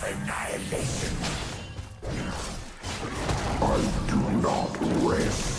of annihilation. I do not rest.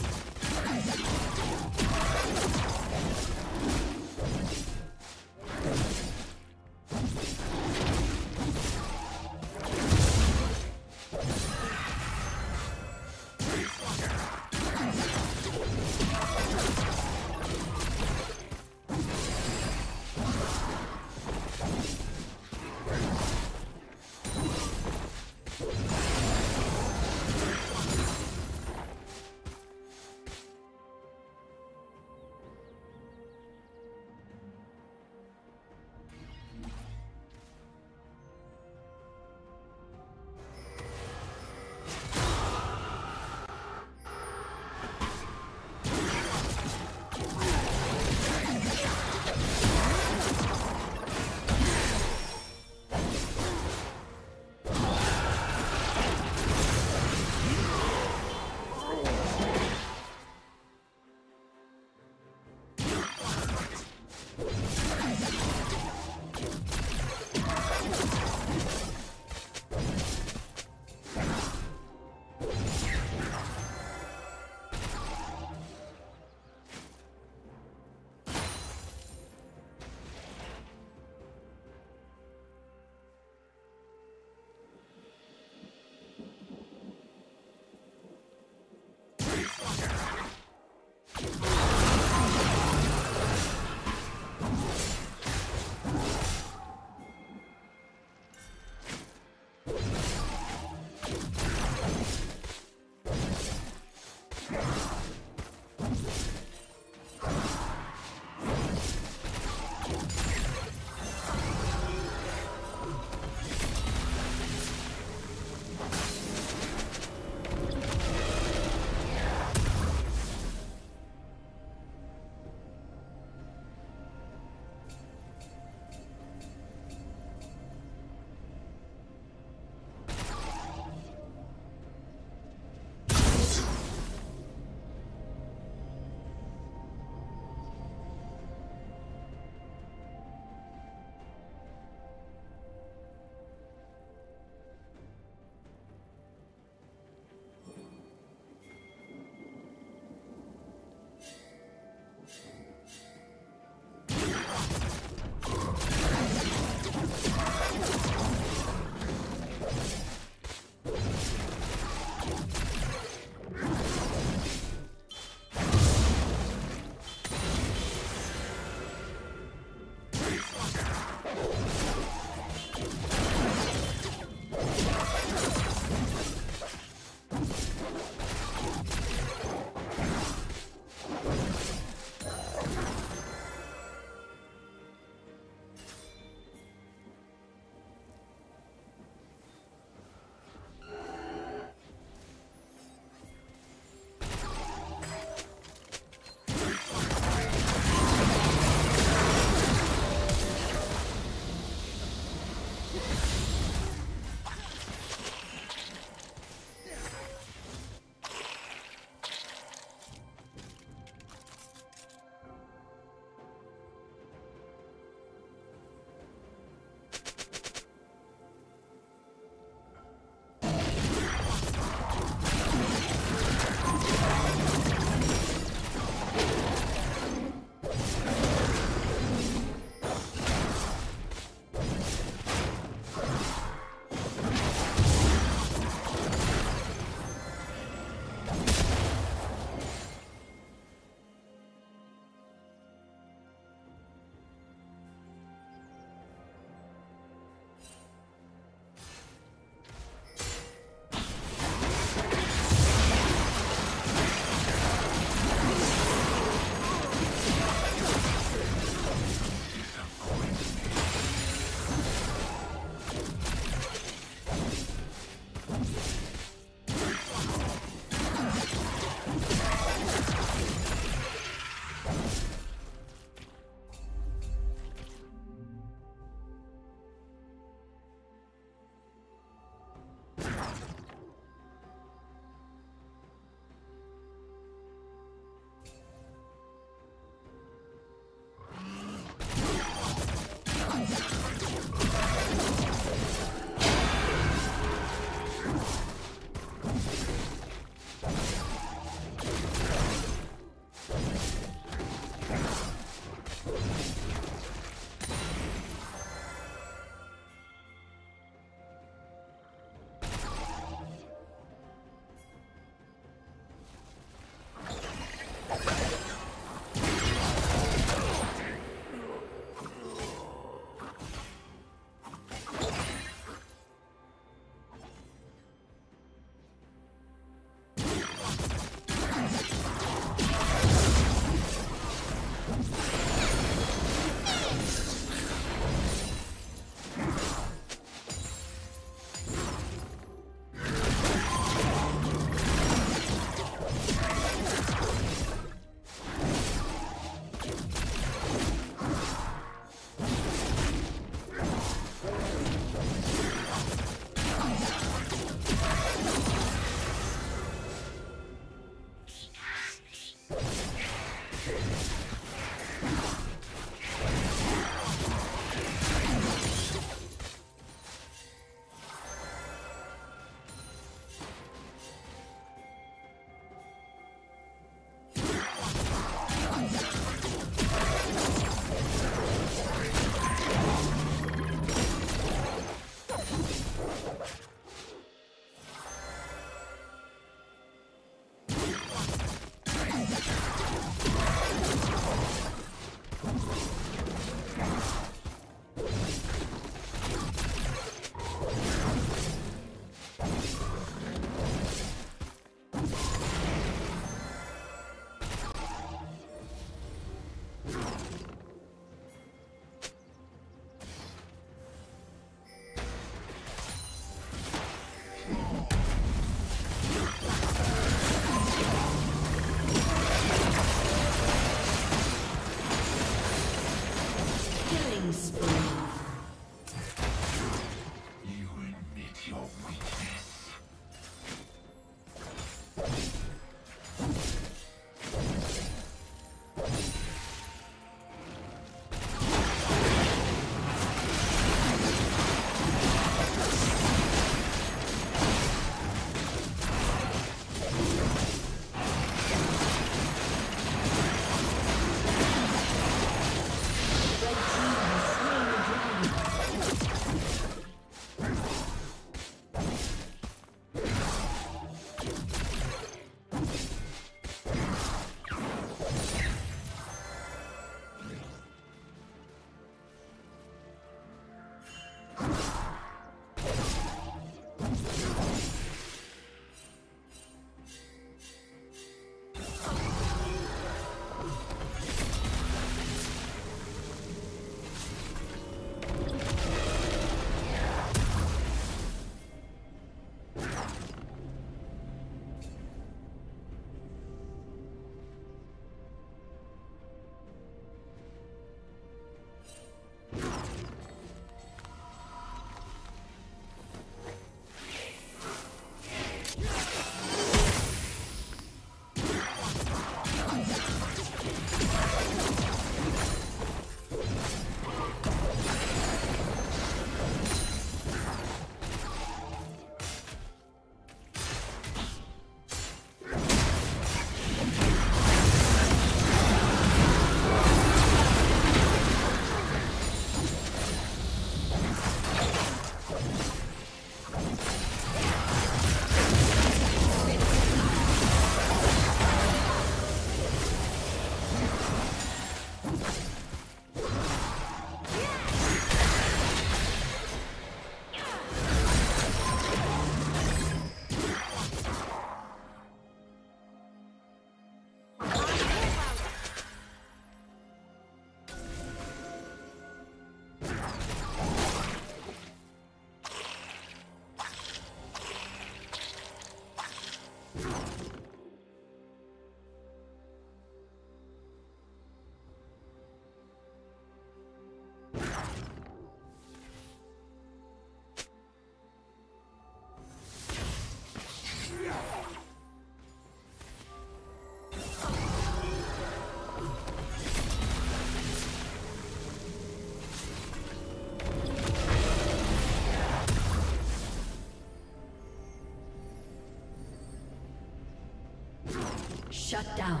Shut down.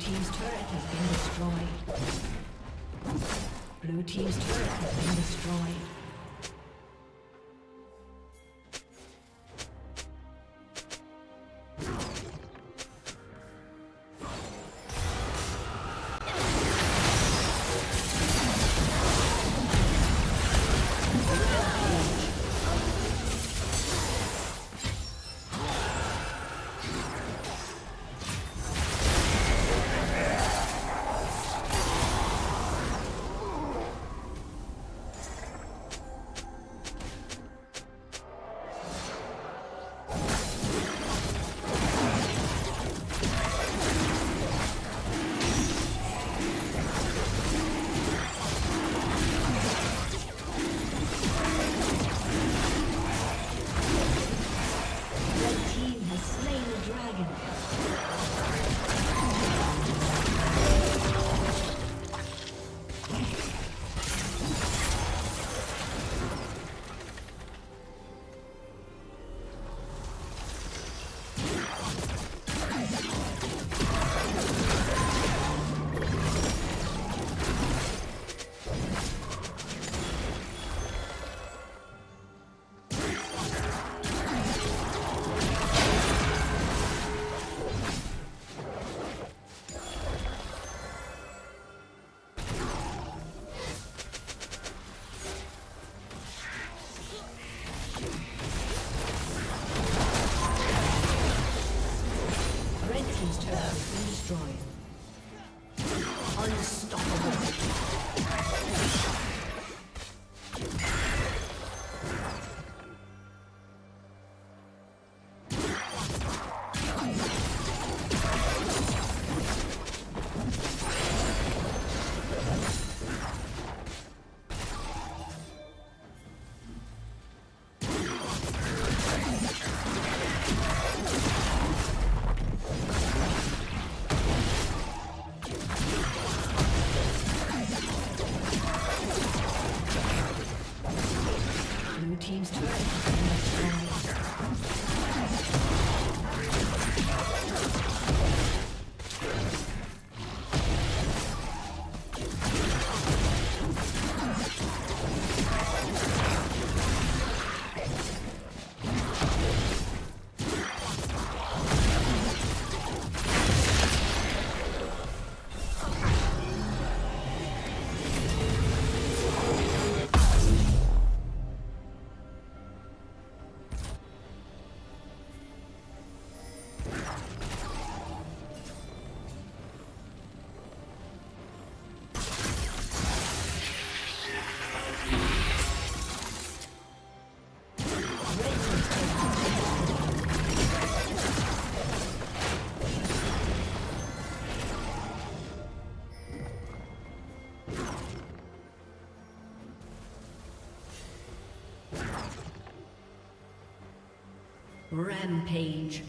Team's turret has been destroyed. Killing spree. Blue team's turret has been destroyed. Blue team's turret has been destroyed. Rampage.